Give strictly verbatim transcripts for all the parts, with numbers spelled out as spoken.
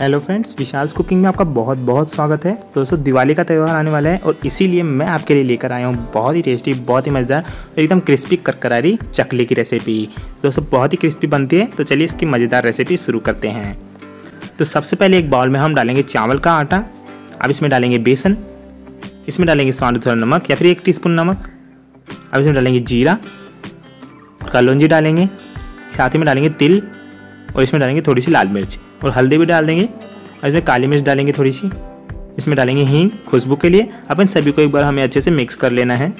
Hello friends, विशाल्स cooking में आपका बहुत बहुत स्वागत है। दोस्तों, दिवाली का त्यौहार आने वाला है और इसीलिए मैं आपके लिए लेकर आया हूँ बहुत ही टेस्टी, बहुत ही मज़ेदार, एकदम क्रिस्पी करकरारी चकली की रेसिपी। दोस्तों, बहुत ही क्रिस्पी बनती है, तो चलिए इसकी मज़ेदार रेसिपी शुरू करते हैं। तो सबसे पहले एक बाउल में हम डालेंगे चावल का आटा। अब इसमें डालेंगे बेसन, इसमें डालेंगे स्वाद अनुसार नमक या फिर एक टी स्पून नमक। अब इसमें डालेंगे जीरा, कलौंजी डालेंगे, साथ ही में डालेंगे तिल और इसमें डालेंगे थोड़ी सी लाल मिर्च और हल्दी भी डाल देंगे और इसमें काली मिर्च डालेंगे थोड़ी सी। इसमें डालेंगे हींग खुशबू के लिए। अब इन सभी को एक बार हमें अच्छे से मिक्स कर लेना है।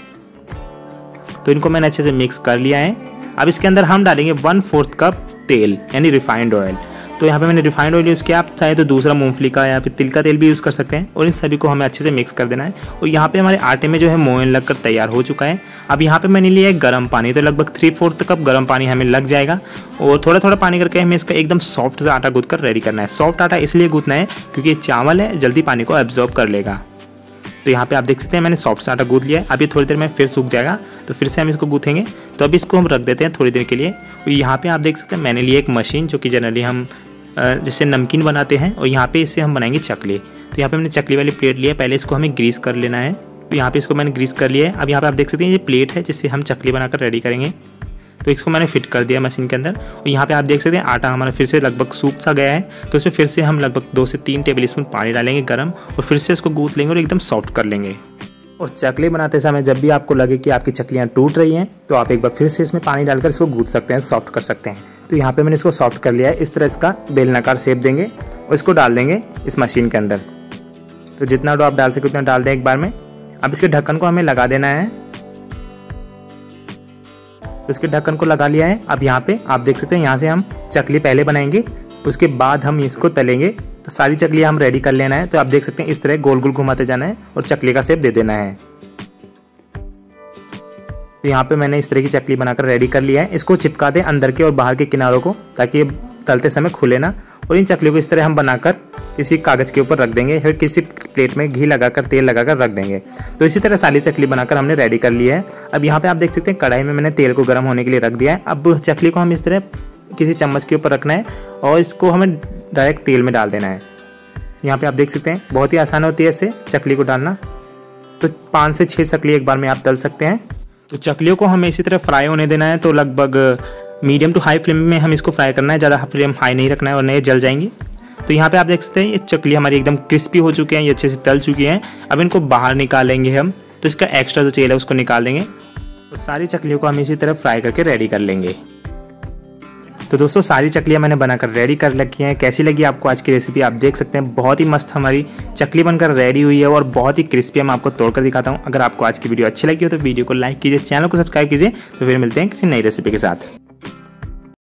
तो इनको मैंने अच्छे से मिक्स कर लिया है। अब इसके अंदर हम डालेंगे वन फोर्थ कप तेल यानी रिफाइंड ऑयल। तो यहाँ पे मैंने रिफाइंड ऑयल यूज़ किया, आप चाहे तो दूसरा मूंगफली का या फिर तिल का तेल भी यूज़ कर सकते हैं। और इन सभी को हमें अच्छे से मिक्स कर देना है। और यहाँ पे हमारे आटे में जो है मोयन लगकर तैयार हो चुका है। अब यहाँ पे मैंने लिया है गर्म पानी, तो लगभग थ्री फोर्थ कप गर्म पानी हमें लग जाएगा। और थोड़ा थोड़ा पानी करके हमें इसका एकदम सॉफ्ट सा आटा गूँथ कर रेडी करना है। सॉफ्ट आटा इसलिए गूँथना है क्योंकि ये चावल है, जल्दी पानी को एब्जॉर्ब कर लेगा। तो यहाँ पे आप देख सकते हैं मैंने सॉफ्ट सा आटा गूँथ लिया है। अभी थोड़ी देर में फिर सूख जाएगा, तो फिर से हम इसको गूँथेंगे। तो अभी इसको हम रख देते हैं थोड़ी देर के लिए। और यहाँ पे आप देख सकते हैं मैंने लिए एक मशीन, जो कि जनरली हम जैसे नमकीन बनाते हैं, और यहाँ पे इससे हम बनाएंगे चकली। तो यहाँ पे मैंने चकली वाली प्लेट लिया है। पहले इसको हमें ग्रीस कर लेना है। तो यहाँ पे इसको मैंने ग्रीस कर लिया है। अब यहाँ पे आप देख सकते हैं ये प्लेट है जिससे हम चकली बनाकर रेडी करेंगे। तो इसको मैंने फिट कर दिया मशीन के अंदर। और यहाँ पे आप देख सकते हैं आटा हमारा फिर से लगभग सूख सा गया है। तो इसमें फिर से हम लगभग दो से तीन टेबल स्पून पानी डालेंगे गर्म, और फिर से इसको गूँथ लेंगे और एकदम सॉफ्ट कर लेंगे। और चकली बनाते समय जब भी आपको लगे कि आपकी चकलियाँ टूट रही हैं, तो आप एक बार फिर से इसमें पानी डालकर इसको गूँथ सकते हैं, सॉफ्ट कर सकते हैं। तो यहाँ पे मैंने इसको सॉफ्ट कर लिया है। इस तरह इसका बेलनाकार शेप देंगे और इसको डाल देंगे इस मशीन के अंदर। तो जितना डो आप डाल सके उतना डाल दें एक बार में। अब इसके ढक्कन को हमें लगा देना है। तो इसके ढक्कन को लगा लिया है। अब यहाँ पे आप देख सकते हैं यहाँ से हम चकली पहले बनाएंगे, उसके बाद हम इसको तलेंगे। तो सारी चकलियाँ हम रेडी कर लेना है। तो आप देख सकते हैं इस तरह गोल गोल घुमाते जाना है और चकली का शेप दे देना है। तो यहाँ पे मैंने इस तरह की चकली बनाकर रेडी कर लिया है। इसको चिपका दें अंदर के और बाहर के किनारों को, ताकि ये तलते समय खुले ना। और इन चकलियों को इस तरह हम बनाकर किसी कागज़ के ऊपर रख देंगे, फिर किसी प्लेट में घी लगाकर तेल लगाकर रख देंगे। तो इसी तरह सारी चकली बनाकर हमने रेडी कर ली है। अब यहाँ पे आप देख सकते हैं कढ़ाई में मैंने तेल को गर्म होने के लिए रख दिया है। अब चकली को हम इस तरह किसी चम्मच के ऊपर रखना है और इसको हमें डायरेक्ट तेल में डाल देना है। यहाँ पर आप देख सकते हैं बहुत ही आसान होती है इससे चकली को डालना। तो पाँच से छः चकली एक बार में आप तल सकते हैं। तो चकलियों को हमें इसी तरह फ्राई होने देना है। तो लगभग मीडियम टू हाई फ्लेम में हम इसको फ्राई करना है, ज़्यादा फ्लेम हाई नहीं रखना है वरना ये जल जाएंगी। तो यहाँ पे आप देख सकते हैं ये चकली हमारी एकदम क्रिस्पी हो चुके हैं, ये अच्छे से तल चुकी हैं। अब इनको बाहर निकालेंगे हम, तो इसका एक्स्ट्रा जो तेल है उसको निकाल देंगे। और सारी चकलियों को हम इसी तरह फ्राई करके रेडी कर लेंगे। तो दोस्तों, सारी चकलियाँ मैंने बनाकर रेडी कर रखी हैं। कैसी लगी आपको आज की रेसिपी आप देख सकते हैं। बहुत ही मस्त हमारी चकली बनकर रेडी हुई है और बहुत ही क्रिस्पी है। मैं आपको तोड़कर दिखाता हूँ। अगर आपको आज की वीडियो अच्छी लगी हो तो वीडियो को लाइक कीजिए, चैनल को सब्सक्राइब कीजिए। तो फिर मिलते हैं किसी नई रेसिपी के साथ।